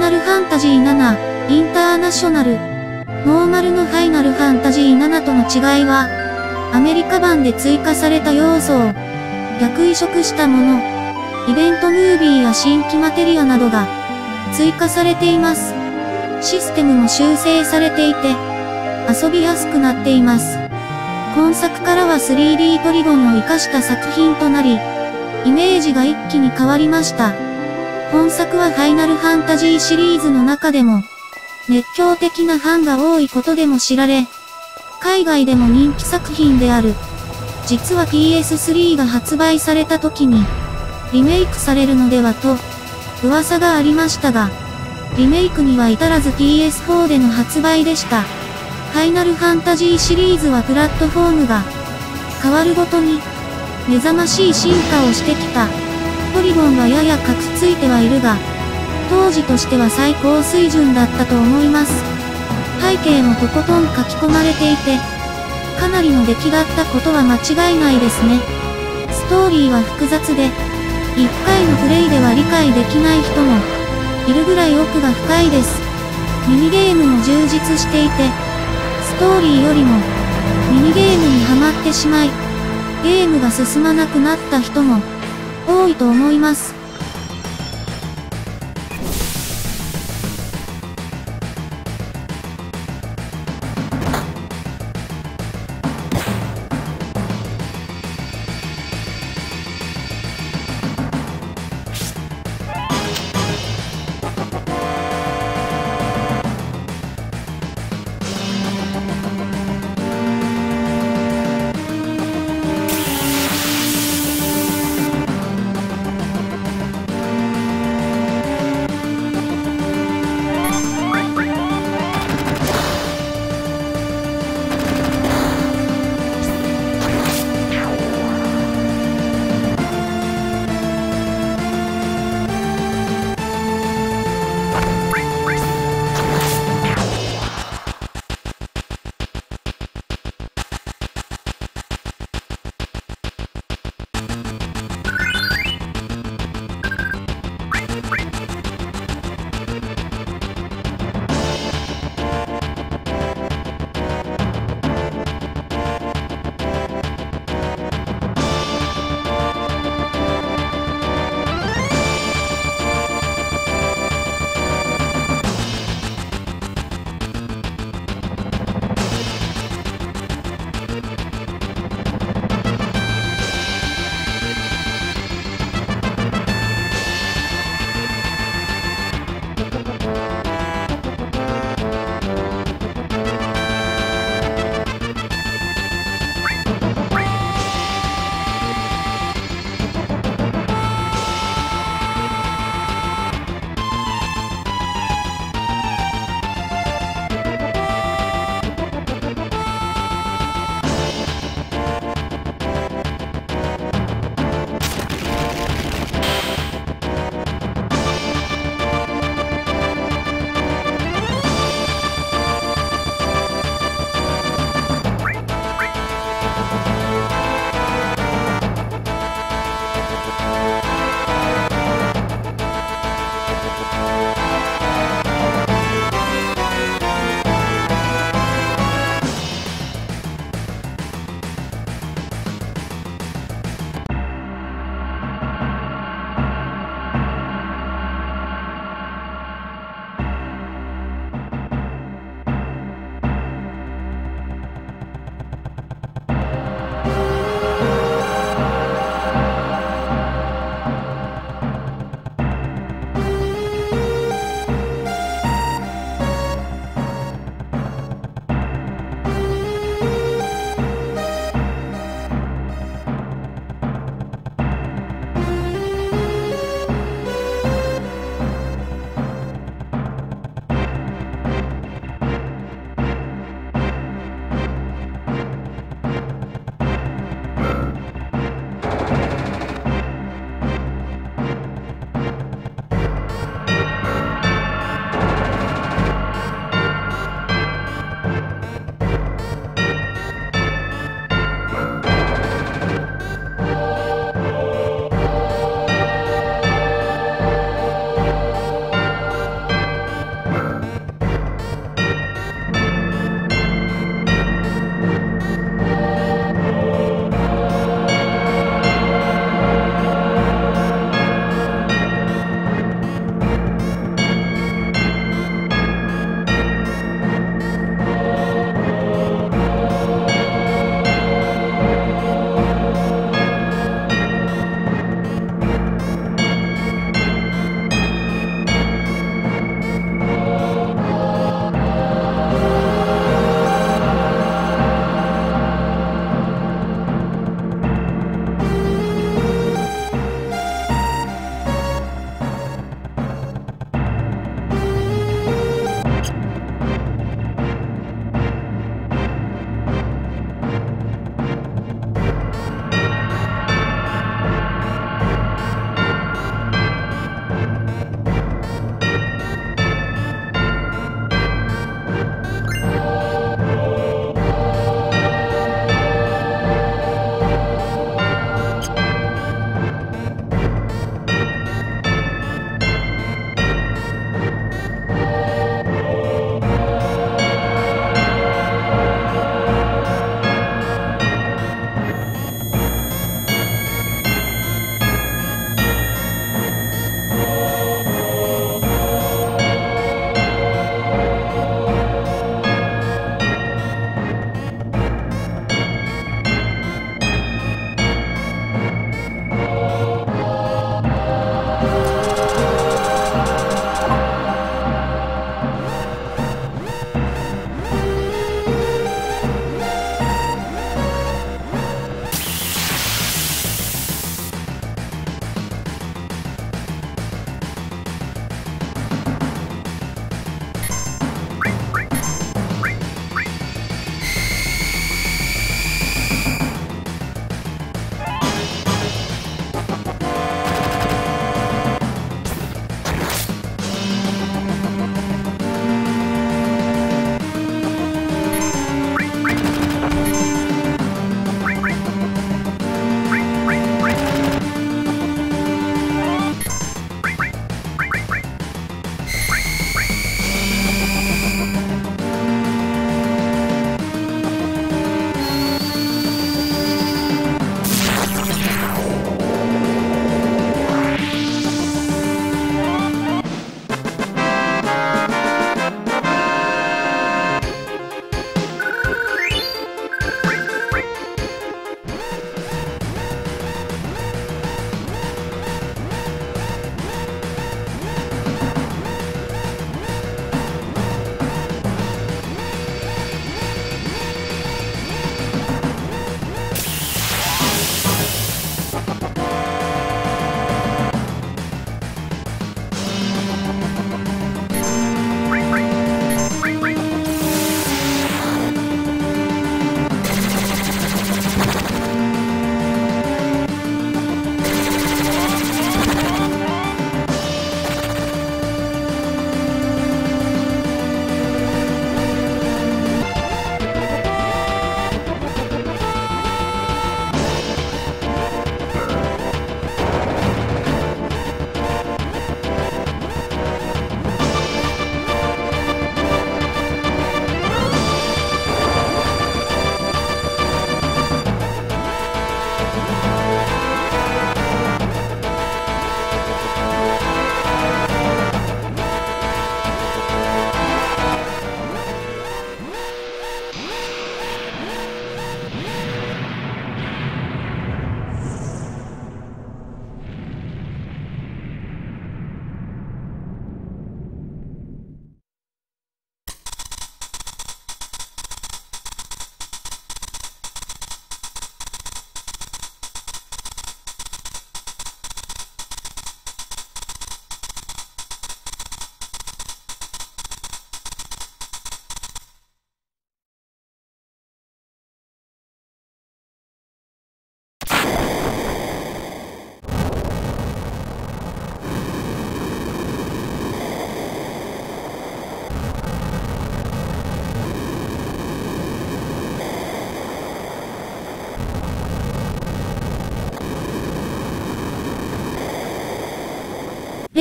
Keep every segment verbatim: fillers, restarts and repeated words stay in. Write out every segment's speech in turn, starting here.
ナルファンタジーセブンインターナショナルノーマルのファイナルファンタジーセブンとの違いは、アメリカ版で追加された要素を逆移植したもの、イベントムービーや新規マテリアなどが追加されています。システムも修正されていて、遊びやすくなっています。今作からは スリーディー ポリゴンを活かした作品となり、イメージが一気に変わりました。本作はファイナルファンタジーシリーズの中でも、熱狂的なファンが多いことでも知られ、海外でも人気作品である。実は ピーエススリー が発売された時に、リメイクされるのではと、噂がありましたが、リメイクには至らず ピーエスフォー での発売でした。ファイナルファンタジーシリーズはプラットフォームが変わるごとに目覚ましい進化をしてきた。ポリゴンはややカクついてはいるが、当時としては最高水準だったと思います。背景もとことん書き込まれていて、かなりの出来だったことは間違いないですね。ストーリーは複雑で、いっかいのプレイでは理解できない人もいるぐらい奥が深いです。ミニゲームも充実していて、ストーリーよりもミニゲームにハマってしまい、ゲームが進まなくなった人も多いと思います。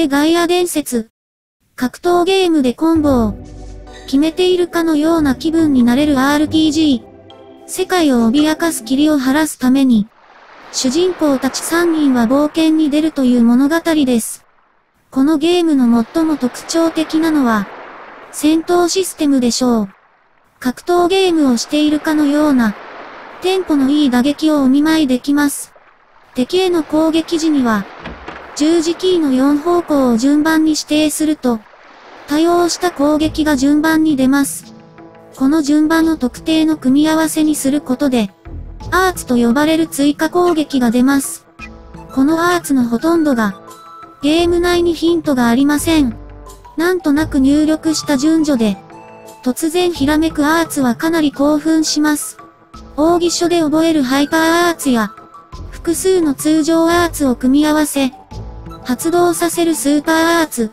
レガイア伝説。格闘ゲームでコンボを決めているかのような気分になれる アールピージー。世界を脅かす霧を晴らすために、主人公たちさんにんは冒険に出るという物語です。このゲームの最も特徴的なのは、戦闘システムでしょう。格闘ゲームをしているかのような、テンポのいい打撃をお見舞いできます。敵への攻撃時には、十字キーのよん方向を順番に指定すると、対応した攻撃が順番に出ます。この順番の特定の組み合わせにすることで、アーツと呼ばれる追加攻撃が出ます。このアーツのほとんどが、ゲーム内にヒントがありません。なんとなく入力した順序で、突然ひらめくアーツはかなり興奮します。奥義書で覚えるハイパーアーツや、複数の通常アーツを組み合わせ、発動させるスーパーアーツ。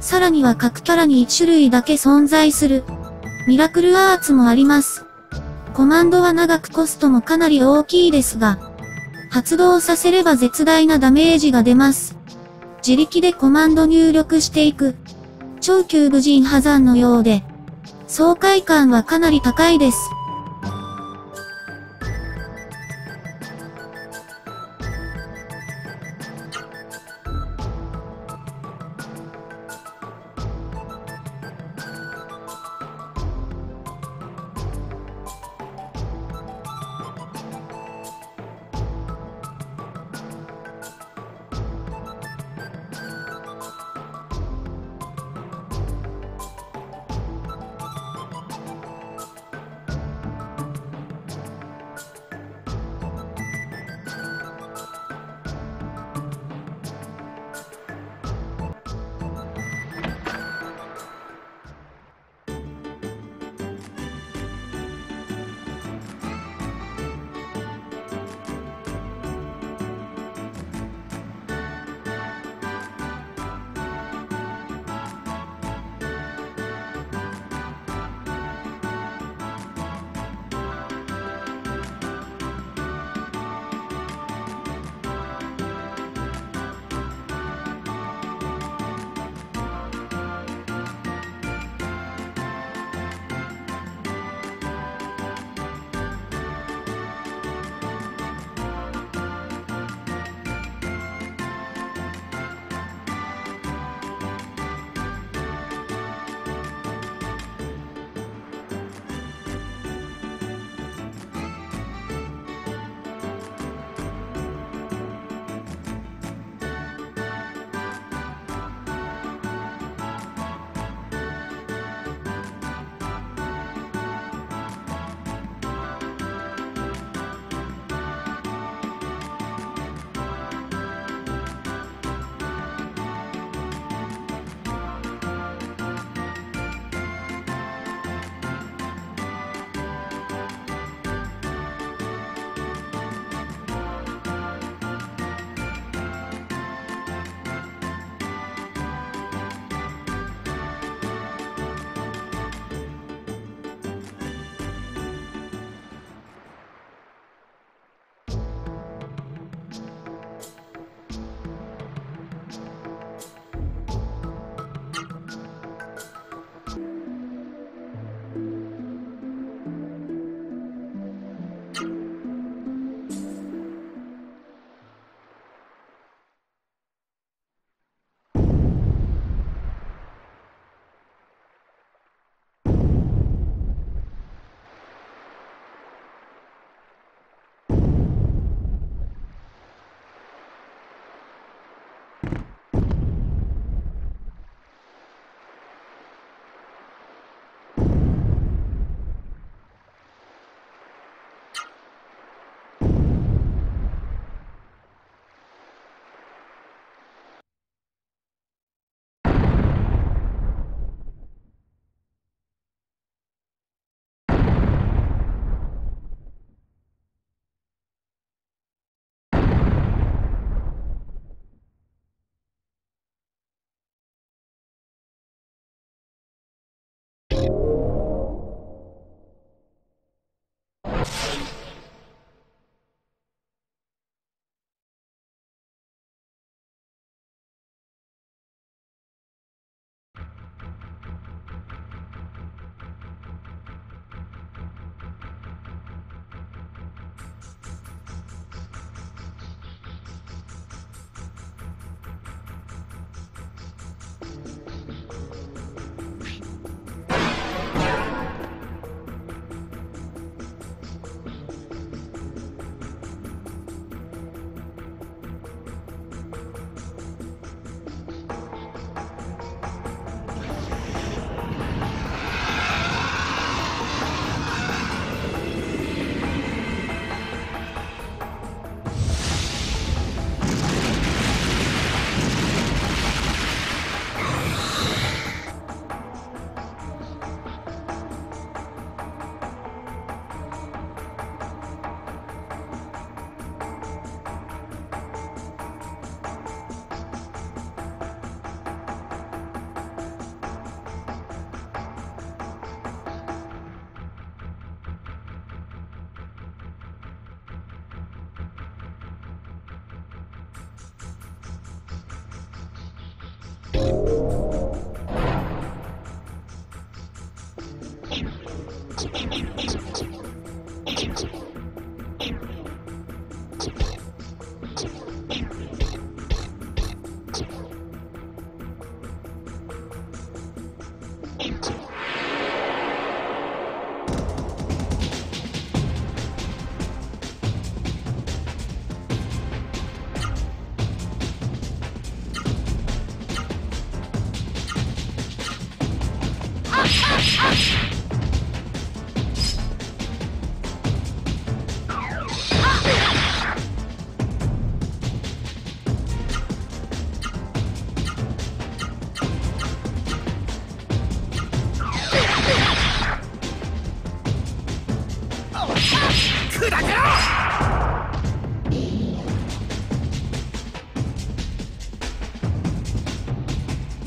さらには各キャラにいち種類だけ存在する。ミラクルアーツもあります。コマンドは長くコストもかなり大きいですが、発動させれば絶大なダメージが出ます。自力でコマンド入力していく。超級武人破山のようで、爽快感はかなり高いです。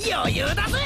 余裕だぜ。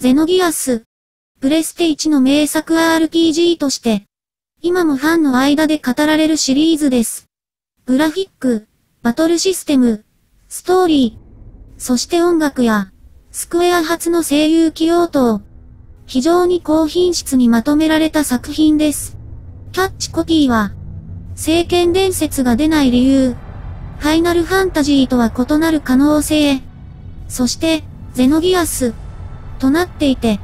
ゼノギアス。プレステワンの名作 アールピージー として、今もファンの間で語られるシリーズです。グラフィック、バトルシステム、ストーリー、そして音楽や、スクエア発の声優起用等、非常に高品質にまとめられた作品です。キャッチコピーは、聖剣伝説が出ない理由、ファイナルファンタジーとは異なる可能性、そして、ゼノギアス、となっていて、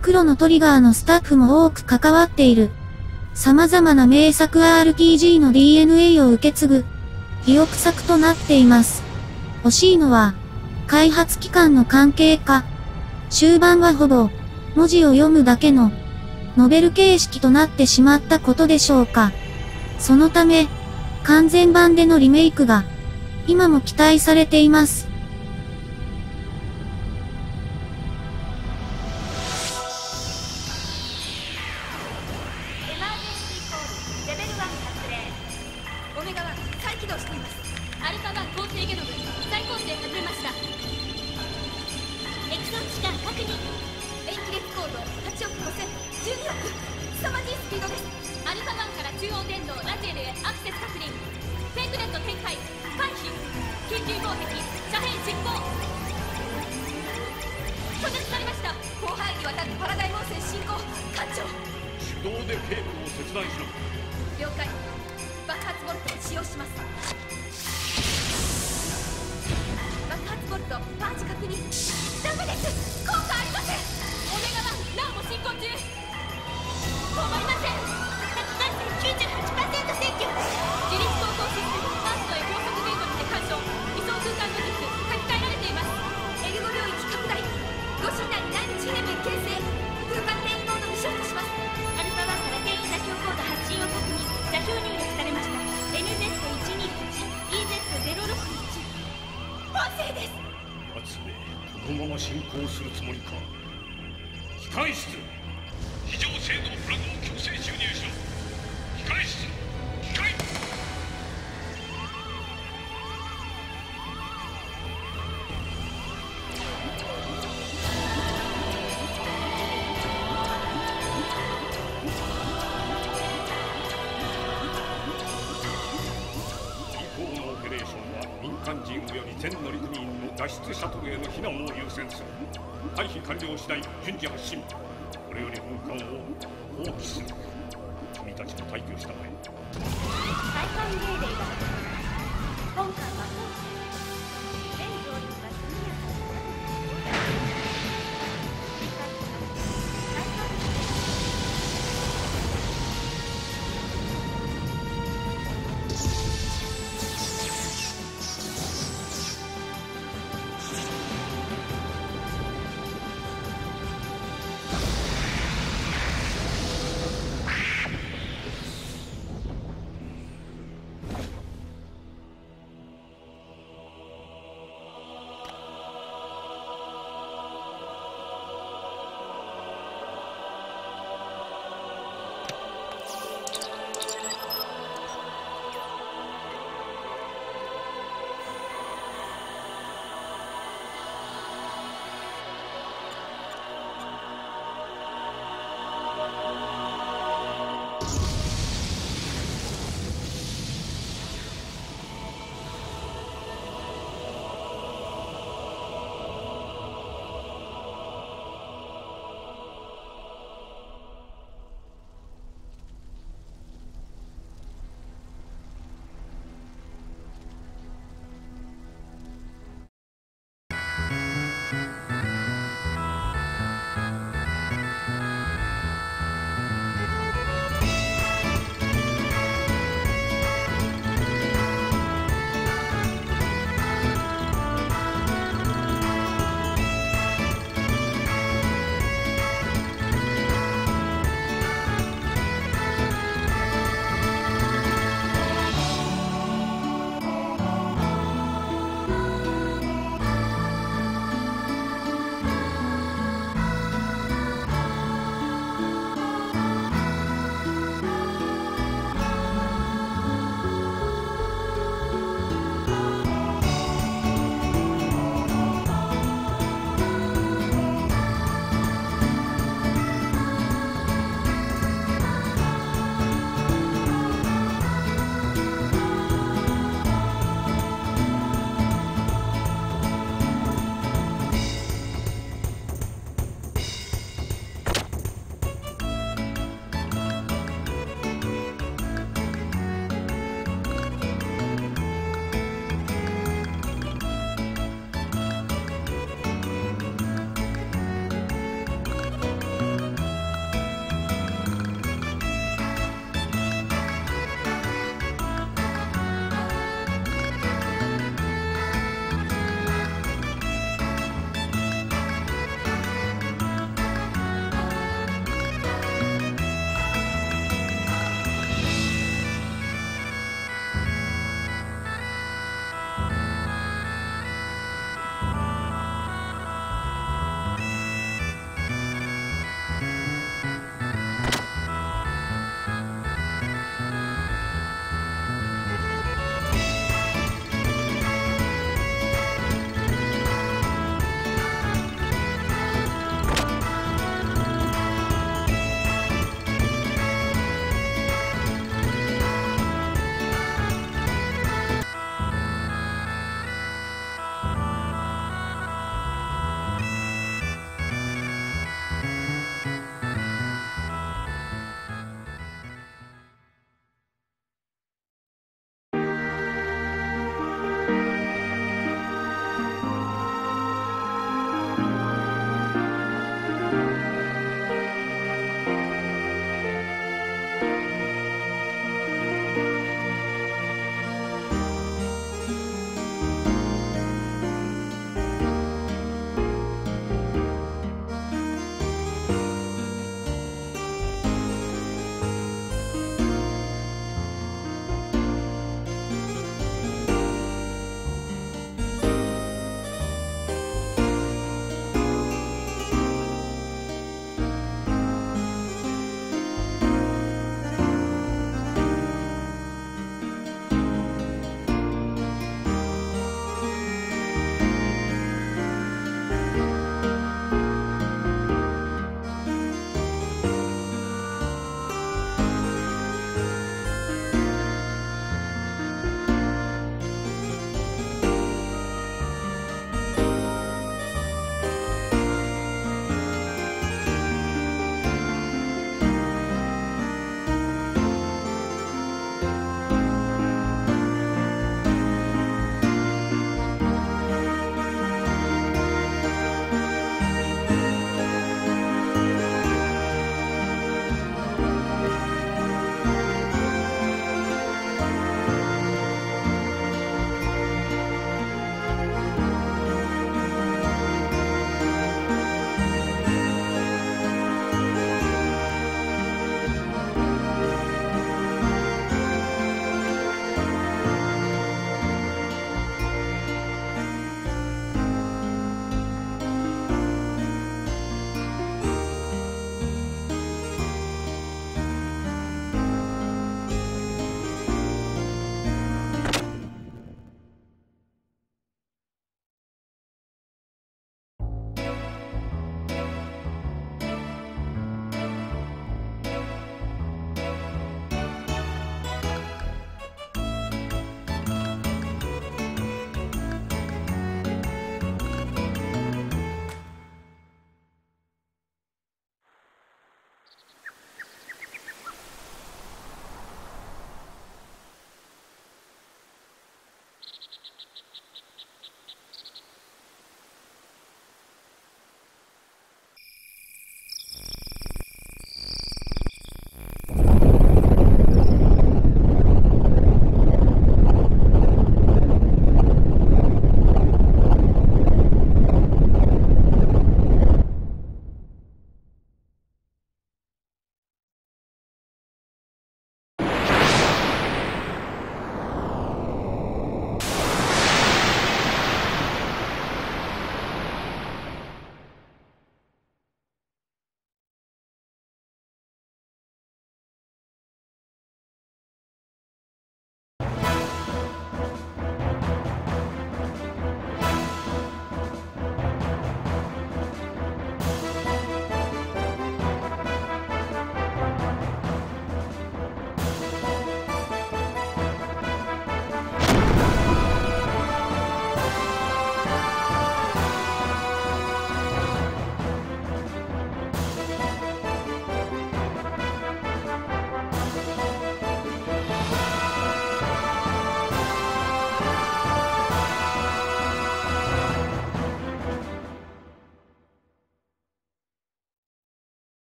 黒のトリガーのスタッフも多く関わっている。様々な名作 アールピージー の ディーエヌエー を受け継ぐ、意欲作となっています。惜しいのは、開発期間の関係か、終盤はほぼ、文字を読むだけの、ノベル形式となってしまったことでしょうか。そのため、完全版でのリメイクが、今も期待されています。ダメです、効果ありません。オメガワンなおも進行中。を進行するつもりか。機械室、非常制動プラグを強制注入しろ。機械室、機械。以降のオペレーションは民間人及び全乗組員の脱出シャトルへの避難を優先する。退避完了次第順次発進。これより本艦を放棄する。君たちの退去したまえ。再艦命令が本艦は放棄。全領域が速やかに。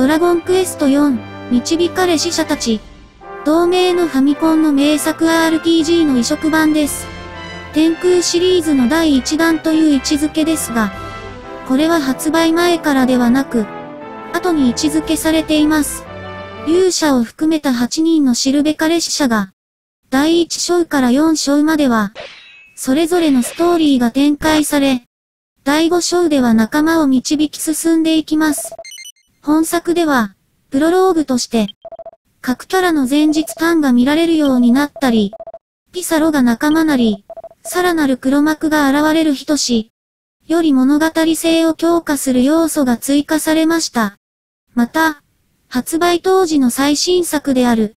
ドラゴンクエストよん、導かれ使者たち。同名のファミコンの名作 アールピージー の移植版です。天空シリーズのだいいちだんという位置づけですが、これは発売前からではなく、後に位置づけされています。勇者を含めたはちにんのシルベカレ使者が、だいいち章からよん章までは、それぞれのストーリーが展開され、だいご章では仲間を導き進んでいきます。本作では、プロローグとして、各キャラの前日ターンが見られるようになったり、ピサロが仲間なり、さらなる黒幕が現れるひとし、より物語性を強化する要素が追加されました。また、発売当時の最新作である、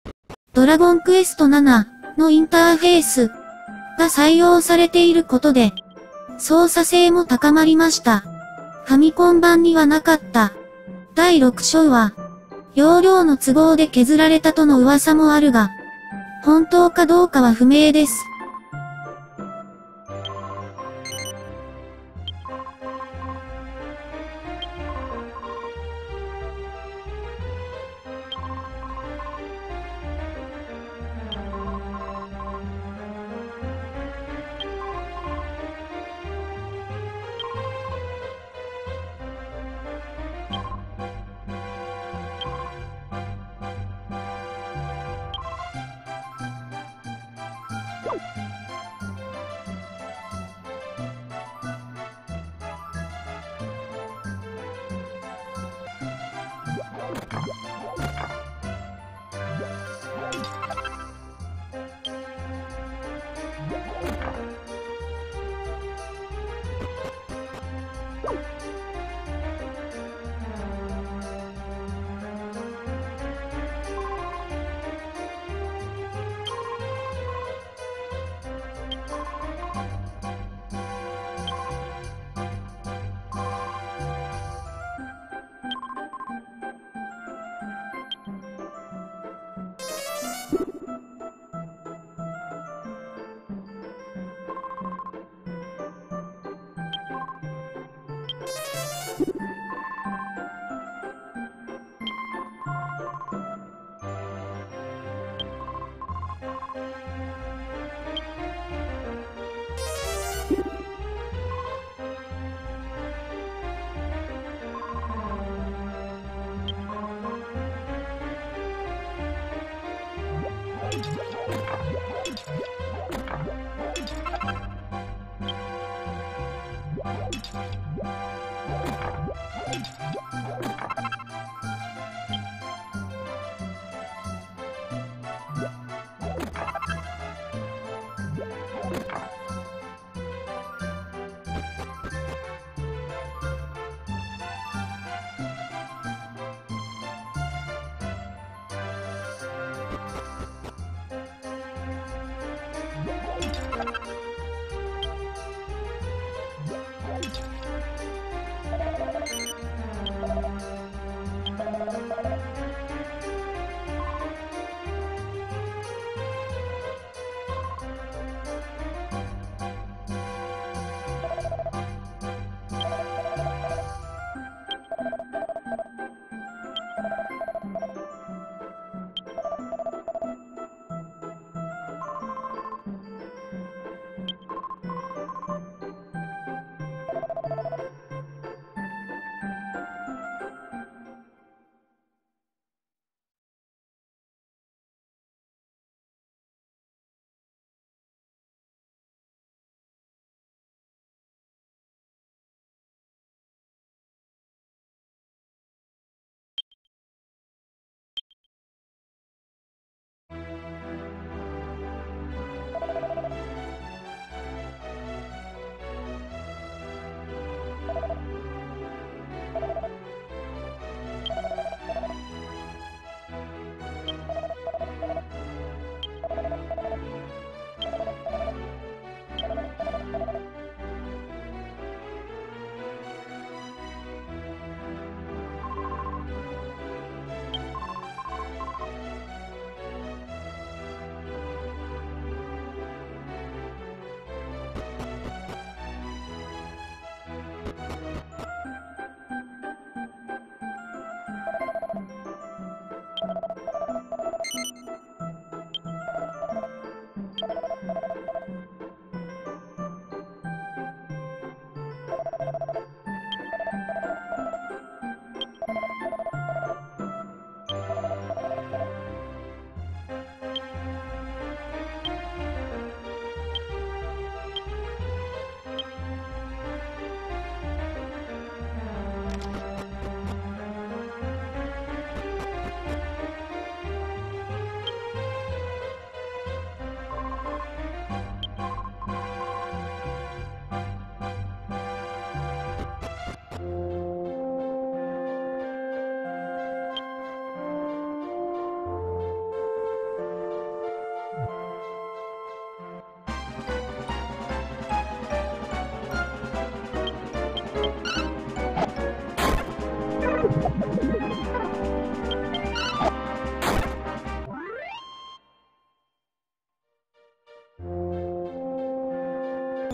ドラゴンクエストななのインターフェースが採用されていることで、操作性も高まりました。ファミコン版にはなかった。だいろく章は、容量の都合で削られたとの噂もあるが、本当かどうかは不明です。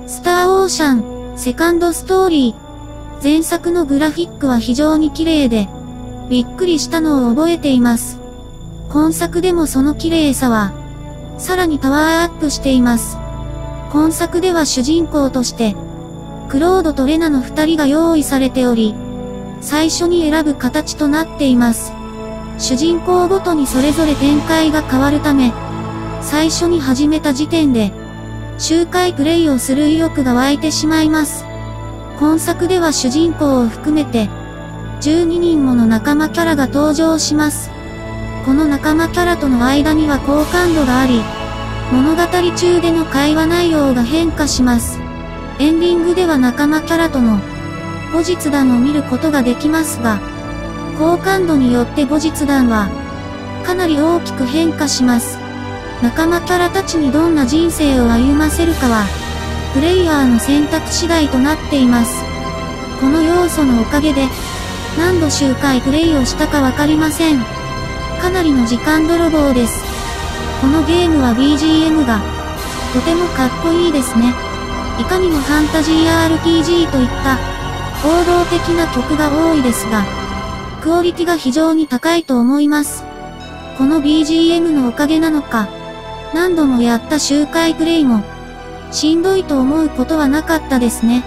スターオーシャン、セカンドストーリー。前作のグラフィックは非常に綺麗で、びっくりしたのを覚えています。今作でもその綺麗さは、さらにパワーアップしています。今作では主人公として、クロードとレナの二人が用意されており、最初に選ぶ形となっています。主人公ごとにそれぞれ展開が変わるため、最初に始めた時点で、周回プレイをする意欲が湧いてしまいます。今作では主人公を含めて、じゅうににんもの仲間キャラが登場します。この仲間キャラとの間には好感度があり、物語中での会話内容が変化します。エンディングでは仲間キャラとの後日談を見ることができますが、好感度によって後日談はかなり大きく変化します。仲間キャラたちにどんな人生を歩ませるかは、プレイヤーの選択次第となっています。この要素のおかげで、何度周回プレイをしたかわかりません。かなりの時間泥棒です。このゲームは ビージーエム が、とてもかっこいいですね。いかにもファンタジー アールピージー といった、王道的な曲が多いですが、クオリティが非常に高いと思います。この ビージーエム のおかげなのか、何度もやった周回プレイも、しんどいと思うことはなかったですね。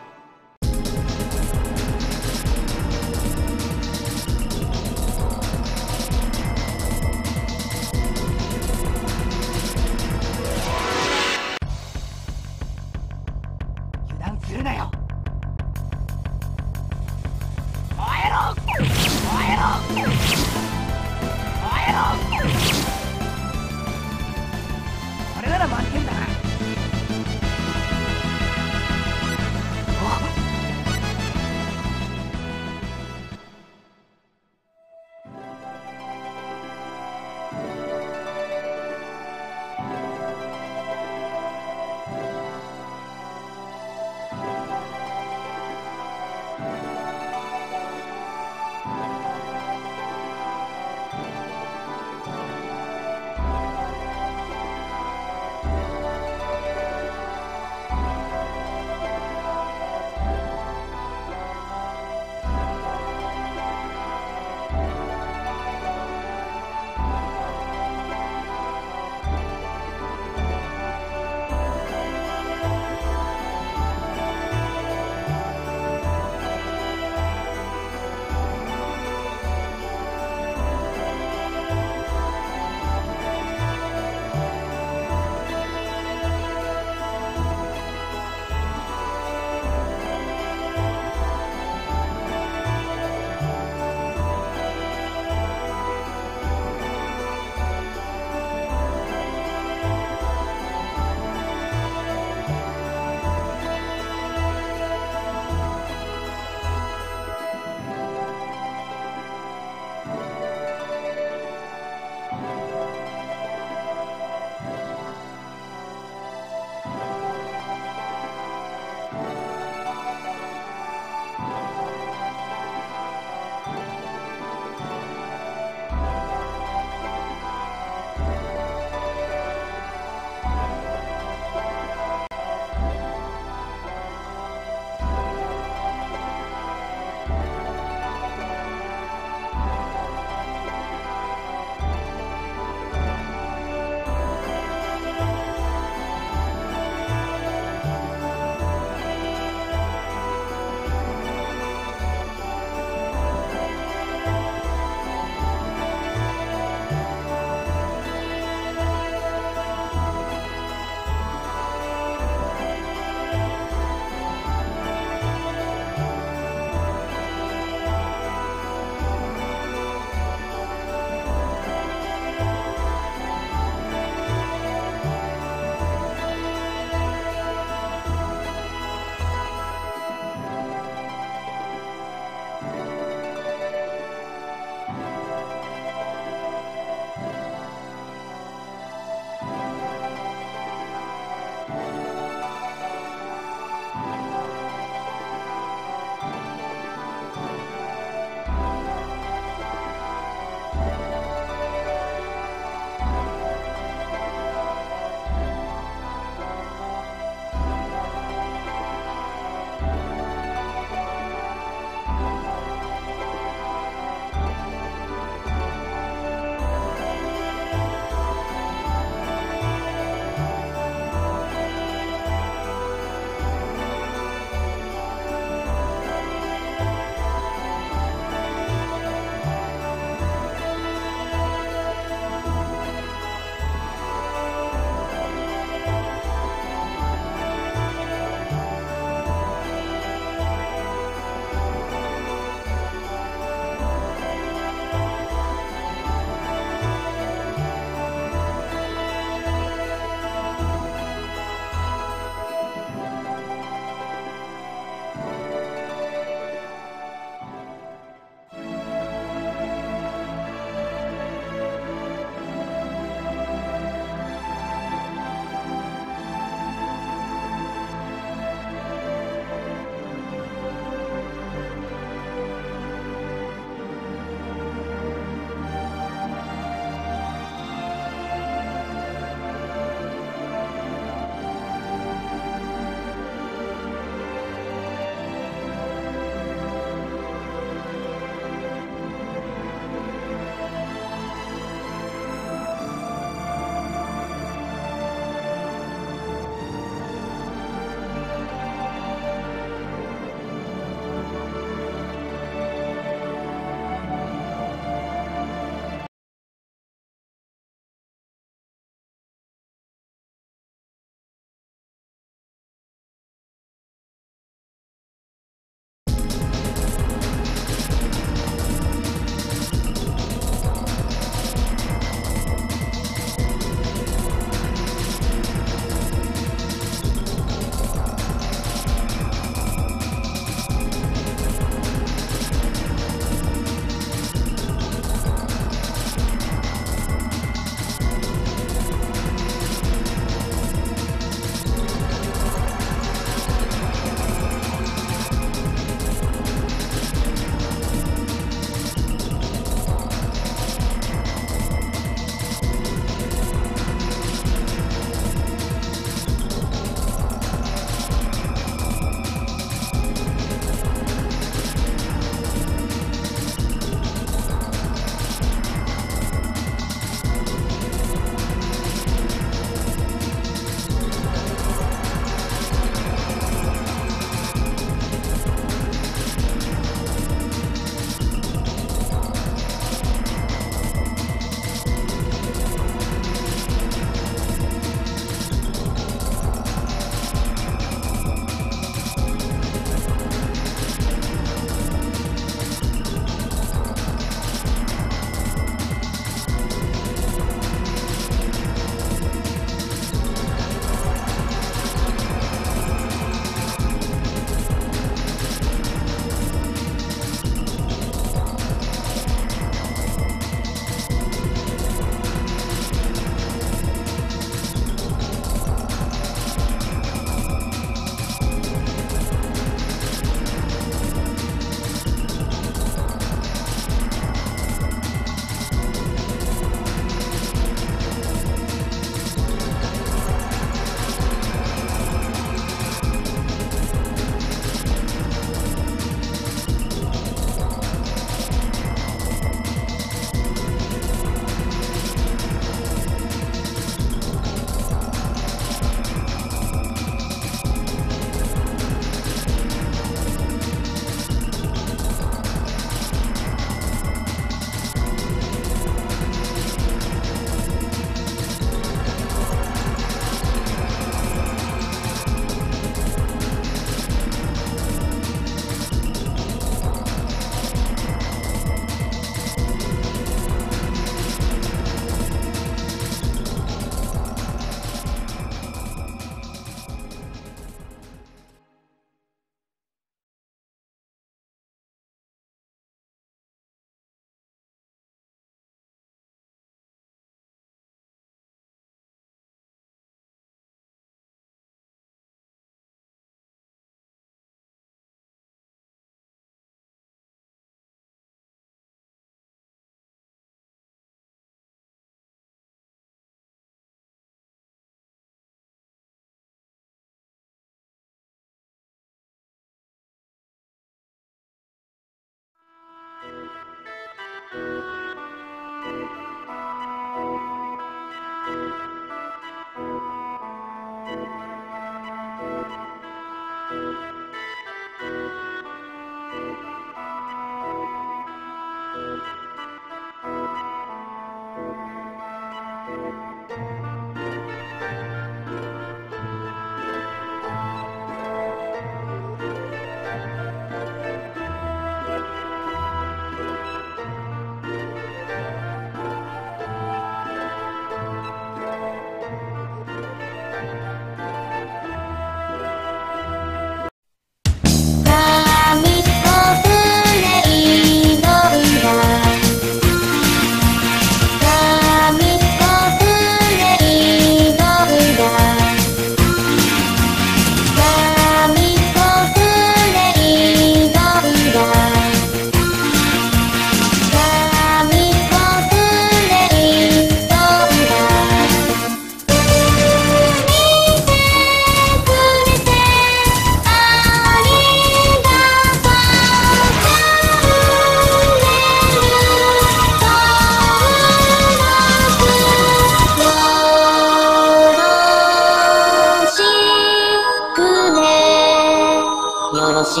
し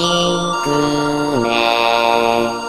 くね。